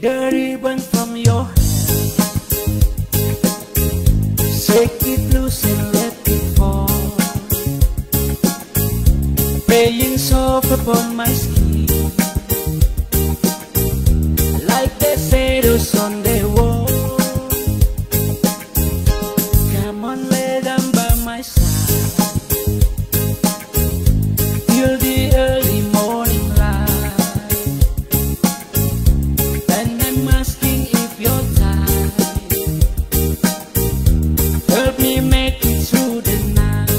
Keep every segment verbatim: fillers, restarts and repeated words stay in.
the ribbon from your hand. Shake it loose and let it fall, playing soft upon my skin, like the shadows on the wall. Come on, lay down by my side till the early morning light. And I'm asking if you're tired, help me make it through the night.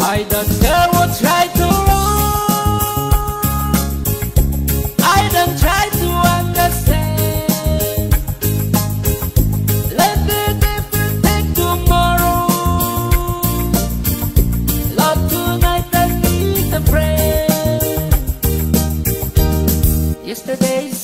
I don't care what's right or wrong, I don't try to understand. Let the devil take tomorrow, Lord, tonight I need a prayer. Yesterday's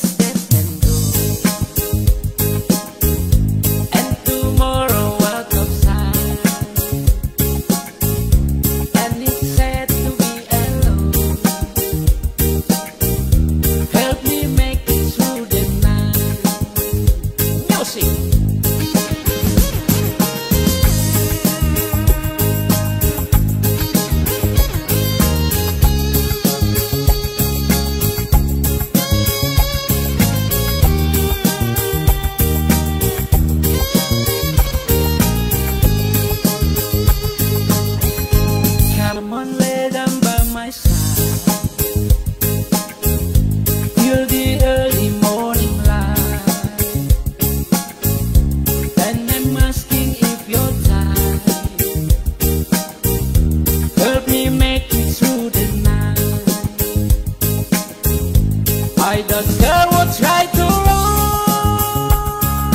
I don't care what's right or wrong,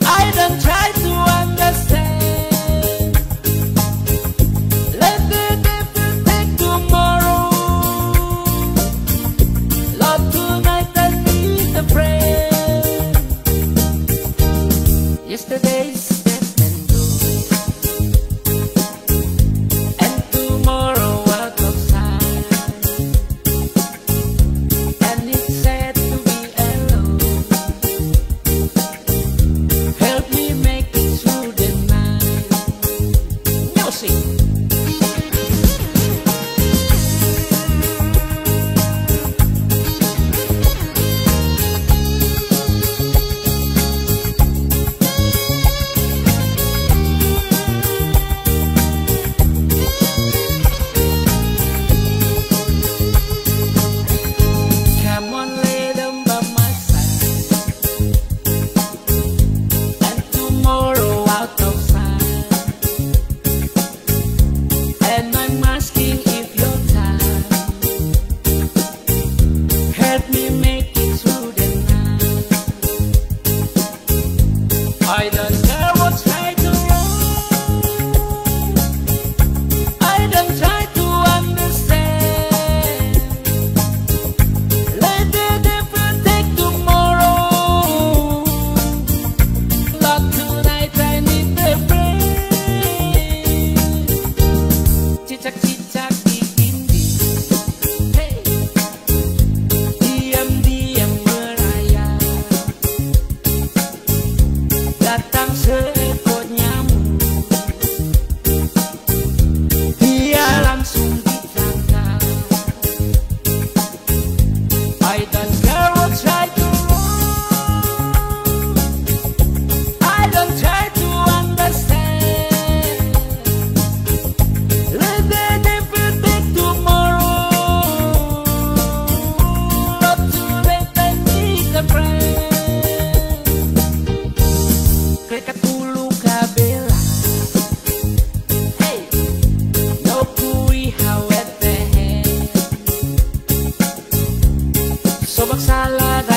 I don't try to understand. Let the devil take tomorrow, Lord, tonight I need a prayer. Yesterday's I don't care what's right or wrong, I don't try to understand. Let the devil take tomorrow, Lord, tonight I need a prayer. Chichak chichak di bindi, hey. Diam-diam merayap, datang seekor nyamuk, dia langsung ditangkap. I don't care what's right or wrong, I don't try to understand. Let the devil take tomorrow, Lord, tonight I need a prayer. Sobak salad.